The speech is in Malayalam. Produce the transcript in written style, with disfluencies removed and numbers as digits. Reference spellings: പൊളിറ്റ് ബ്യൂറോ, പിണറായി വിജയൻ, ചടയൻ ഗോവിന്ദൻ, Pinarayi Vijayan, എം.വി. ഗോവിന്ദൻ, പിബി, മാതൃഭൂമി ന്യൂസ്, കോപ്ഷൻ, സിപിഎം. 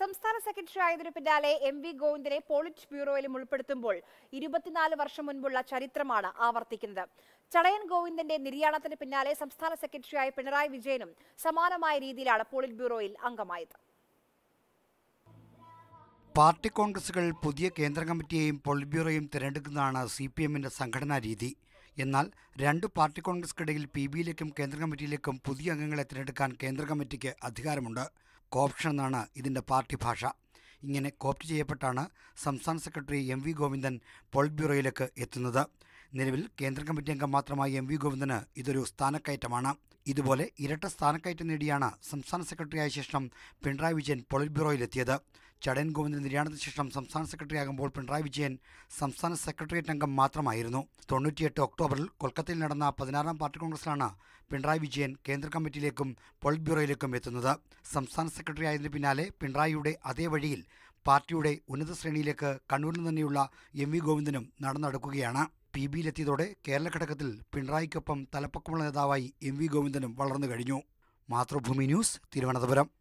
സംസ്ഥാന സെക്രട്ടറി ആയതിനു പിന്നാലെ എം.വി. ഗോവിന്ദനെ പൊളിറ്റ് ബ്യൂറോയിലും ഉൾപ്പെടുത്തുമ്പോൾ 24 വർഷം മുൻപുള്ള ചരിത്രമാണ് ആവർത്തിക്കുന്നത്. ചടയൻ ഗോവിന്ദന്റെ നിര്യാണത്തിന് പിന്നാലെ സംസ്ഥാന സെക്രട്ടറിയായ പിണറായി വിജയനും സമാനമായ രീതിയിലാണ് പൊളിറ്റ് ബ്യൂറോയിൽ അംഗമായത്. പാർട്ടി കോൺഗ്രസുകൾ പുതിയ കേന്ദ്ര കമ്മിറ്റിയെയും പൊളിറ്റ് ബ്യൂറോയും തിരഞ്ഞെടുക്കുന്നതാണ് സിപിഎമ്മിന്റെ സംഘടനാ രീതി. എന്നാൽ രണ്ട് പാർട്ടി കോൺഗ്രസ്ക്കിടയിൽ പിബിയിലേക്കും കേന്ദ്ര കമ്മിറ്റിയിലേക്കും പുതിയ അംഗങ്ങളെ തിരഞ്ഞെടുക്കാൻ കേന്ദ്ര കമ്മിറ്റിക്ക് അധികാരമുണ്ട്. കോപ്ഷൻ എന്നാണ് ഇതിൻ്റെ പാർട്ടി ഭാഷ. ഇങ്ങനെ കോപ്റ്റ് ചെയ്യപ്പെട്ടാണ് സംസ്ഥാന സെക്രട്ടറി എം.വി. ഗോവിന്ദൻ പൊളിറ്റ് ബ്യൂറോയിലേക്ക് എത്തുന്നത്. നിലവിൽ കേന്ദ്ര കമ്മിറ്റി അംഗം മാത്രമായ എം.വി. ഗോവിന്ദന് ഇതൊരു സ്ഥാനക്കയറ്റമാണ്. ഇതുപോലെ ഇരട്ട സ്ഥാനക്കയറ്റം നേടിയാണ് സംസ്ഥാന സെക്രട്ടറിയായ ശേഷം പിണറായി വിജയൻ പൊളിറ്റ് ബ്യൂറോയിലെത്തിയത്. ചടയൻ ഗോവിന്ദൻ നിര്യാണത്തിന് ശേഷം സംസ്ഥാന സെക്രട്ടറിയാകുമ്പോൾ പിണറായി വിജയൻ സംസ്ഥാന സെക്രട്ടേറിയറ്റ് അംഗം മാത്രമായിരുന്നു. 98 ഒക്ടോബറിൽ കൊൽക്കത്തയിൽ നടന്ന 16ാം പാർട്ടി കോൺഗ്രസിലാണ് പിണറായി വിജയൻ കേന്ദ്ര കമ്മിറ്റിയിലേക്കും പൊളിറ്റ് ബ്യൂറോയിലേക്കും എത്തുന്നത്. സംസ്ഥാന സെക്രട്ടറി ആയതിനു പിന്നാലെ പിണറായിയുടെ അതേ വഴിയിൽ പാർട്ടിയുടെ ഉന്നത ശ്രേണിയിലേക്ക് കണ്ണൂരിൽ തന്നെയുള്ള എം.വി. ഗോവിന്ദനും നടന്നടക്കുകയാണ്. പിബിയിലെത്തിയതോടെ കേരള ഘടകത്തിൽ പിണറായിക്കൊപ്പം തലപ്പക്കമുള്ള നേതാവായി എം.വി. ഗോവിന്ദനും വളർന്നു കഴിഞ്ഞു. മാതൃഭൂമി ന്യൂസ്, തിരുവനന്തപുരം.